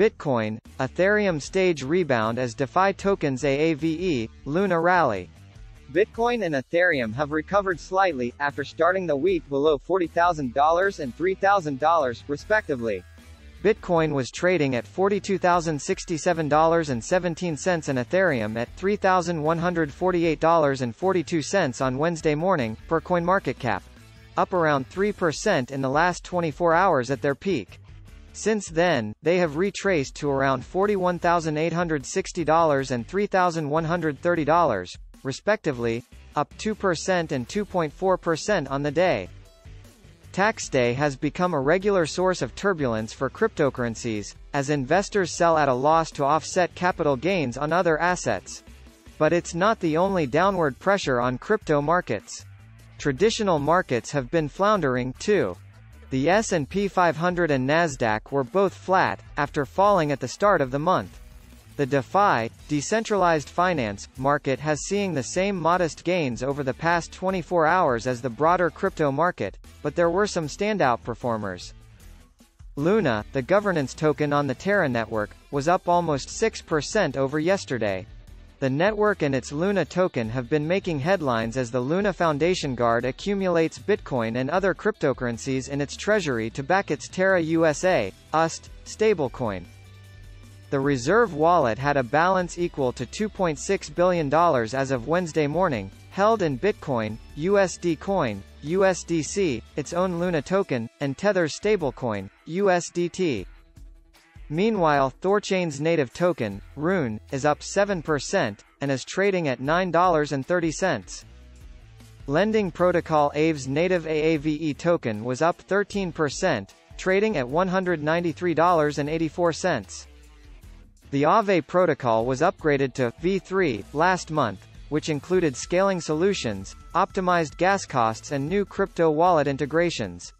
Bitcoin, Ethereum stage rebound as DeFi tokens AAVE, Luna rally. Bitcoin and Ethereum have recovered slightly, after starting the week below $40,000 and $3,000, respectively. Bitcoin was trading at $42,067.17 and Ethereum at $3,148.42 on Wednesday morning, per Coin Market Cap, up around 3% in the last 24 hours at their peak. Since then, they have retraced to around $41,860 and $3,130, respectively, up 2% and 2.4% on the day. Tax day has become a regular source of turbulence for cryptocurrencies, as investors sell at a loss to offset capital gains on other assets. But it's not the only downward pressure on crypto markets. Traditional markets have been floundering too. The S&P 500 and Nasdaq were both flat, after falling at the start of the month. The DeFi, decentralized finance, market has seen the same modest gains over the past 24 hours as the broader crypto market, but there were some standout performers. Luna, the governance token on the Terra network, was up almost 6% over yesterday. The network and its Luna token have been making headlines as the LUNA Foundation Guard accumulates Bitcoin and other cryptocurrencies in its treasury to back its Terra USA, UST, stablecoin. The reserve wallet had a balance equal to $2.6 billion as of Wednesday morning, held in Bitcoin, USD Coin, USDC, its own Luna token, and Tether's stablecoin, USDT. Meanwhile, Thorchain's native token, Rune, is up 7%, and is trading at $9.30. Lending protocol AAVE's native AAVE token was up 13%, trading at $193.84. The AAVE protocol was upgraded to V3 last month, which included scaling solutions, optimized gas costs and new crypto wallet integrations.